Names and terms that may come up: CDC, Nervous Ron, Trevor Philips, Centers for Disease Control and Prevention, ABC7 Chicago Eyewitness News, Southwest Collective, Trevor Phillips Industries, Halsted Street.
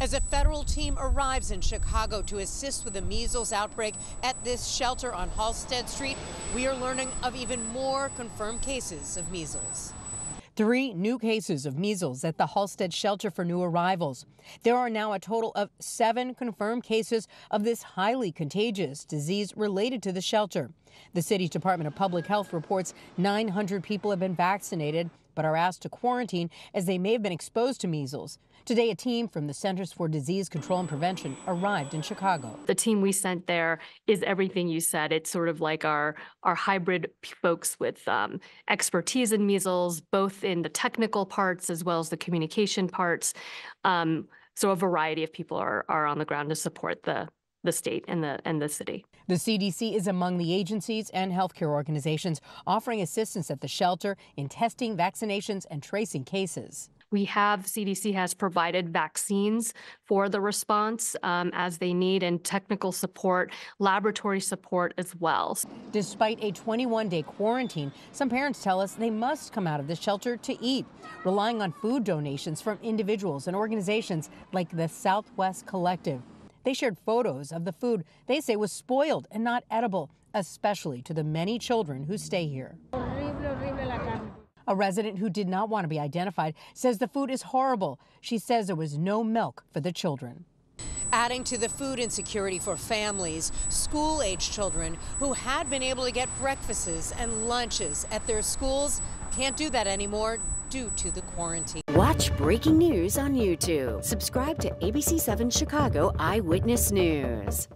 as a federal team arrives in Chicago to assist with the measles outbreak at this shelter on Halsted Street, we are learning of even more confirmed cases of measles. 3 new cases of measles at the Halsted Shelter for New Arrivals. There are now a total of 7 confirmed cases of this highly contagious disease related to the shelter. The city's Department of Public Health reports 900 people have been vaccinated but are asked to quarantine as they may have been exposed to measles. Today, a team from the Centers for Disease Control and Prevention arrived in Chicago. The team we sent there is everything you said. It's sort of like our hybrid folks with expertise in measles, both in the technical parts as well as the communication parts. So a variety of people are on the ground to support the state and the city. The CDC is among the agencies and healthcare organizations offering assistance at the shelter in testing, vaccinations, and tracing cases. CDC has provided vaccines for the response as they need, and technical support, laboratory support as well. Despite a 21-day quarantine, some parents tell us they must come out of the shelter to eat, relying on food donations from individuals and organizations like the Southwest Collective. They shared photos of the food they say was spoiled and not edible, especially to the many children who stay here. A resident who did not want to be identified says the food is horrible. She says there was no milk for the children. Adding to the food insecurity for families, school-age children who had been able to get breakfasts and lunches at their schools can't do that anymore due to the quarantine. Watch breaking news on YouTube. Subscribe to ABC7 Chicago Eyewitness News.